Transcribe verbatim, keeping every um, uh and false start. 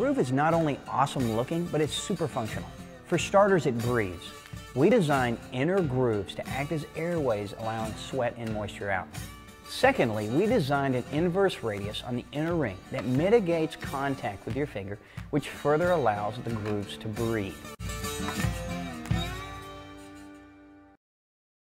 Groove is not only awesome looking, but it's super functional. For starters, it breathes. We designed inner grooves to act as airways, allowing sweat and moisture out. Secondly, we designed an inverse radius on the inner ring that mitigates contact with your finger, which further allows the grooves to breathe.